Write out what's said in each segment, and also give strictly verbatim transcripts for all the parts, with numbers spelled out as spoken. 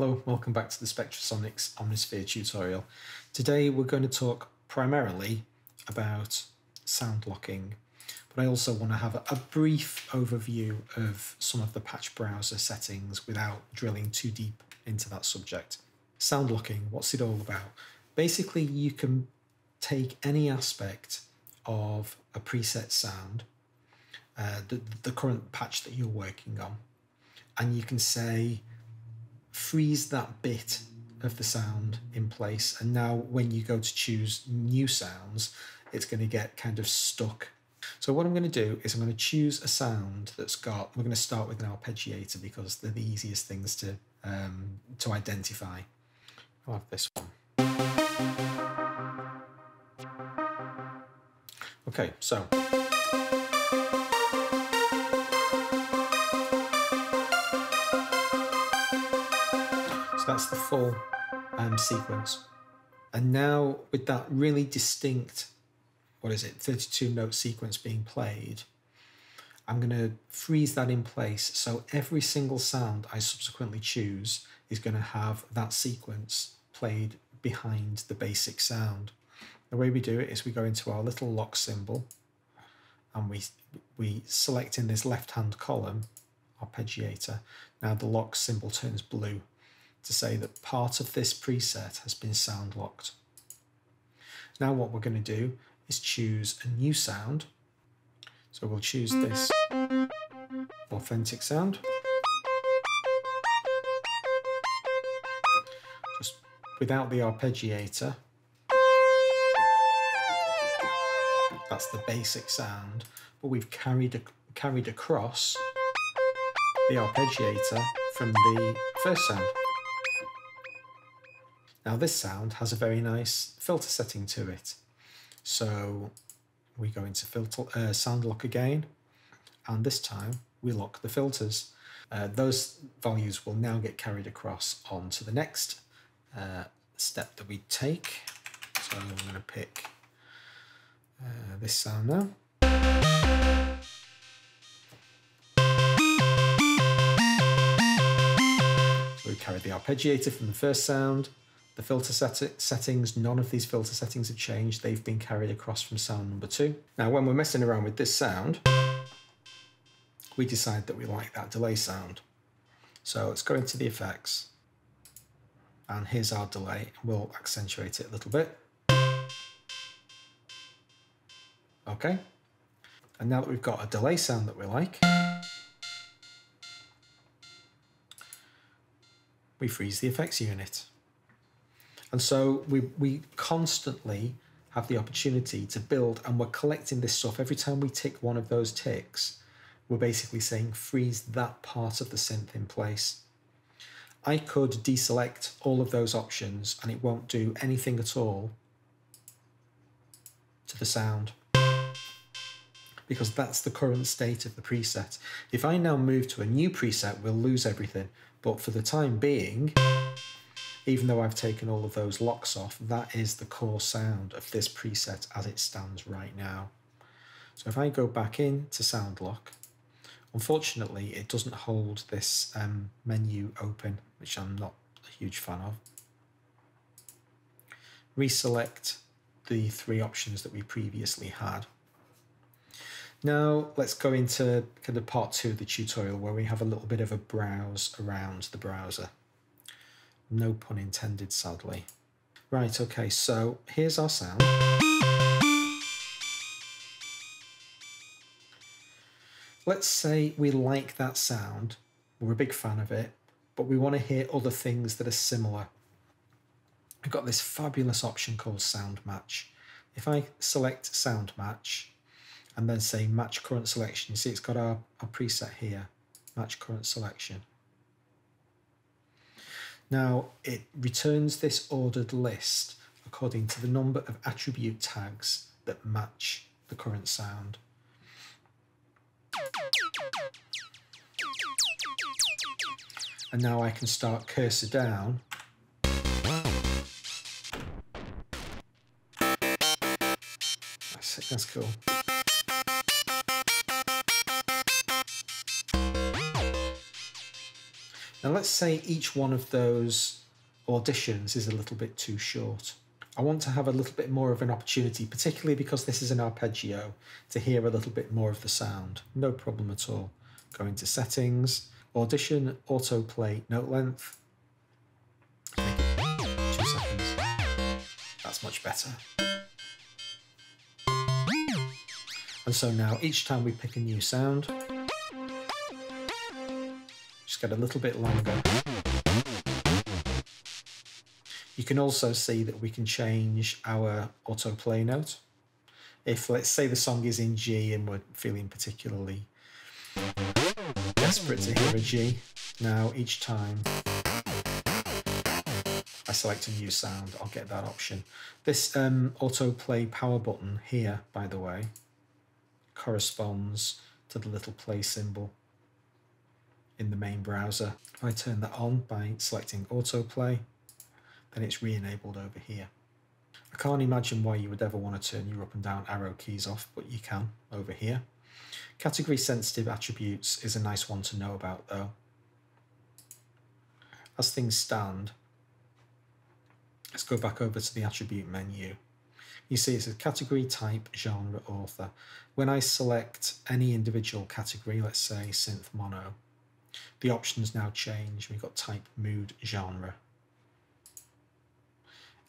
Hello, welcome back to the Spectrasonics Omnisphere tutorial. Today we're going to talk primarily about sound locking, but I also want to have a brief overview of some of the patch browser settings without drilling too deep into that subject. Sound locking, what's it all about? Basically, you can take any aspect of a preset sound, uh, the, the current patch that you're working on, and you can say, freeze that bit of the sound in place, and now when you go to choose new sounds, it's going to get kind of stuck. So what I'm going to do is I'm going to choose a sound that's got, we're going to start with an arpeggiator because they're the easiest things to, um, to identify. I'll have this one. Okay, so that's the full um, sequence. And now with that really distinct, what is it, thirty-two note sequence being played, I'm going to freeze that in place. So every single sound I subsequently choose is going to have that sequence played behind the basic sound. The way we do it is we go into our little lock symbol and we, we select in this left-hand column, arpeggiator. Now the lock symbol turns blue to say that part of this preset has been sound locked. Now what we're going to do is choose a new sound. So we'll choose this authentic sound. Just without the arpeggiator. That's the basic sound, but we've carried, carried across the arpeggiator from the first sound. Now this sound has a very nice filter setting to it. So we go into filter, uh, sound lock again, and this time we lock the filters. Uh, those values will now get carried across onto the next uh, step that we take. So I'm going to pick uh, this sound now. So we carried the arpeggiator from the first sound. The filter set settings, none of these filter settings have changed. They've been carried across from sound number two. Now, when we're messing around with this sound, we decide that we like that delay sound. So let's go into the effects. And here's our delay. We'll accentuate it a little bit. Okay. And now that we've got a delay sound that we like, we freeze the effects unit. And so we, we constantly have the opportunity to build, and we're collecting this stuff. Every time we tick one of those ticks, we're basically saying freeze that part of the synth in place. I could deselect all of those options and it won't do anything at all to the sound because that's the current state of the preset. If I now move to a new preset, we'll lose everything. But for the time being, even though I've taken all of those locks off, that is the core sound of this preset as it stands right now. So if I go back in to sound lock, unfortunately it doesn't hold this um, menu open, which I'm not a huge fan of. Reselect the three options that we previously had. Now let's go into kind of part two of the tutorial where we have a little bit of a browse around the browser. No pun intended, sadly. Right, okay, so here's our sound. Let's say we like that sound, we're a big fan of it, but we want to hear other things that are similar. I've got this fabulous option called Sound Match. If I select Sound Match and then say Match Current Selection, you see it's got our, our preset here, Match Current Selection. Now, it returns this ordered list according to the number of attribute tags that match the current sound. And now I can start cursor down. That's it, that's cool. Now let's say each one of those auditions is a little bit too short. I want to have a little bit more of an opportunity, particularly because this is an arpeggio, to hear a little bit more of the sound. No problem at all. Go into settings, audition, autoplay, note length. Make it two seconds. That's much better. And so now each time we pick a new sound, just get a little bit longer. You can also see that we can change our autoplay note. If, let's say, the song is in G and we're feeling particularly desperate to hear a G, now each time I select a new sound, I'll get that option. This um, autoplay power button here, by the way, corresponds to the little play symbol in the main browser. If I turn that on by selecting autoplay, then it's re-enabled over here. I can't imagine why you would ever want to turn your up and down arrow keys off, but you can over here. Category sensitive attributes is a nice one to know about though. As things stand, let's go back over to the attribute menu. You see it says category, type, genre, author. When I select any individual category, let's say synth mono, the options now change. We've got type, mood, genre.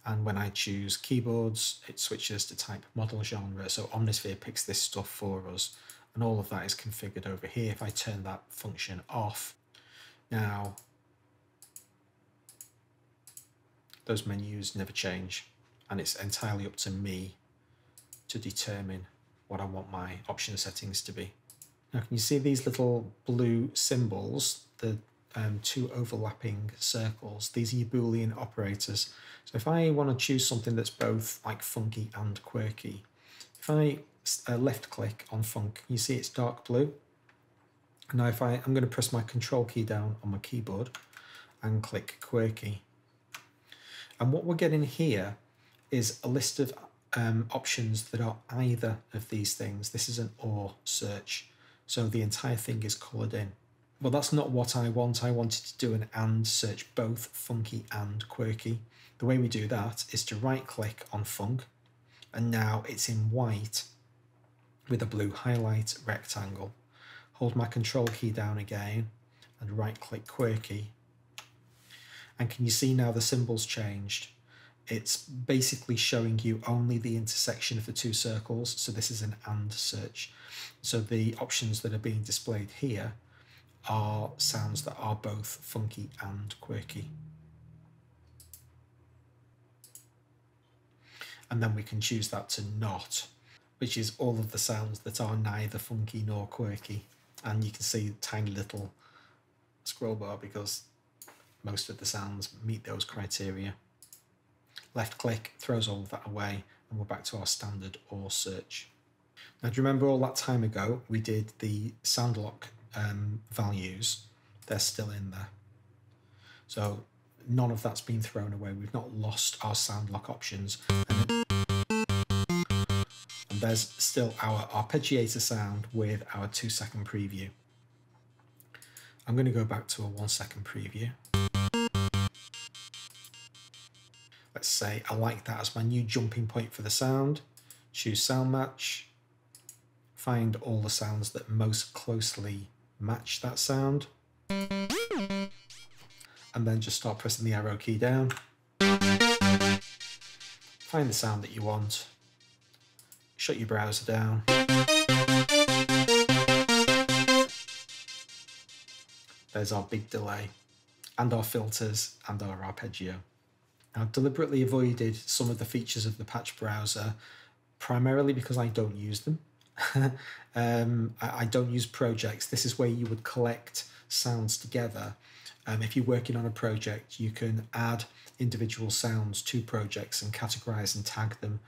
And when I choose keyboards, it switches to type, model, genre. So Omnisphere picks this stuff for us. And all of that is configured over here. If I turn that function off, now those menus never change. And it's entirely up to me to determine what I want my option settings to be. Now, can you see these little blue symbols? The Um, two overlapping circles. These are your Boolean operators. So if I want to choose something that's both like funky and quirky, if I uh, left click on funk, you see it's dark blue. Now if I, I'm going to press my control key down on my keyboard and click quirky. And what we're getting here is a list of um, options that are either of these things. This is an or search. So the entire thing is coloured in. Well, that's not what I want. I wanted to do an and search both funky and quirky. The way we do that is to right click on funk, and now it's in white with a blue highlight rectangle. Hold my control key down again and right click quirky. And can you see now the symbol's changed? It's basically showing you only the intersection of the two circles. So this is an and search. So the options that are being displayed here are sounds that are both funky and quirky. And then we can choose that to not, which is all of the sounds that are neither funky nor quirky. And you can see tiny little scroll bar because most of the sounds meet those criteria. Left click throws all of that away and we're back to our standard or search. Now, do you remember all that time ago we did the sound lock Um, values? They're still in there. So none of that's been thrown away. We've not lost our sound lock options. And there's still our arpeggiator sound with our two second preview. I'm going to go back to a one second preview. Let's say I like that as my new jumping point for the sound. Choose sound match. Find all the sounds that most closely match that sound, and then just start pressing the arrow key down. Find the sound that you want, shut your browser down, there's our big delay and our filters and our arpeggio. Now, I've deliberately avoided some of the features of the patch browser primarily because I don't use them. um, I, I don't use projects. This is where you would collect sounds together. Um, if you're working on a project, you can add individual sounds to projects and categorize and tag them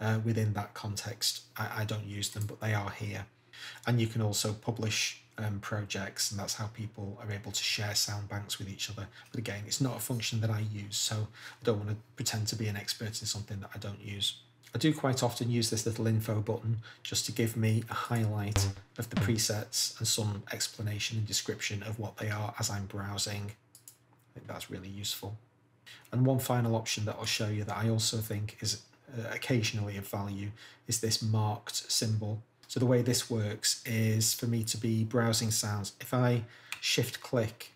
uh, within that context. I, I don't use them, but they are here. And you can also publish um, projects, and that's how people are able to share sound banks with each other. But again, it's not a function that I use, so I don't want to pretend to be an expert in something that I don't use. I do quite often use this little info button just to give me a highlight of the presets and some explanation and description of what they are as I'm browsing. I think that's really useful. And one final option that I'll show you that I also think is occasionally of value is this marked symbol. So the way this works is for me to be browsing sounds. If I shift click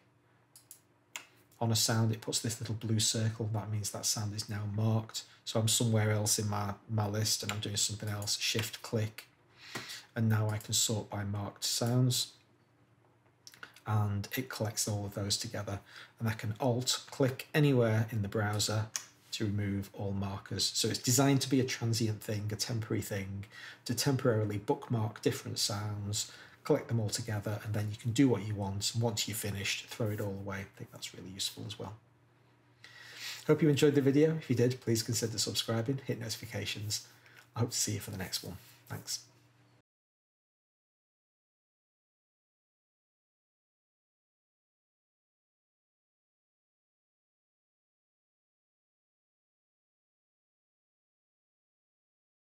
on a sound, it puts this little blue circle. That means that sound is now marked. So I'm somewhere else in my, my list and I'm doing something else. Shift click. And now I can sort by marked sounds. And it collects all of those together. And I can alt click anywhere in the browser to remove all markers. So it's designed to be a transient thing, a temporary thing, to temporarily bookmark different sounds, collect them all together, and then you can do what you want. And once you're finished, throw it all away. I think that's really useful as well. Hope you enjoyed the video. If you did, please consider subscribing, hit notifications. I hope to see you for the next one. Thanks.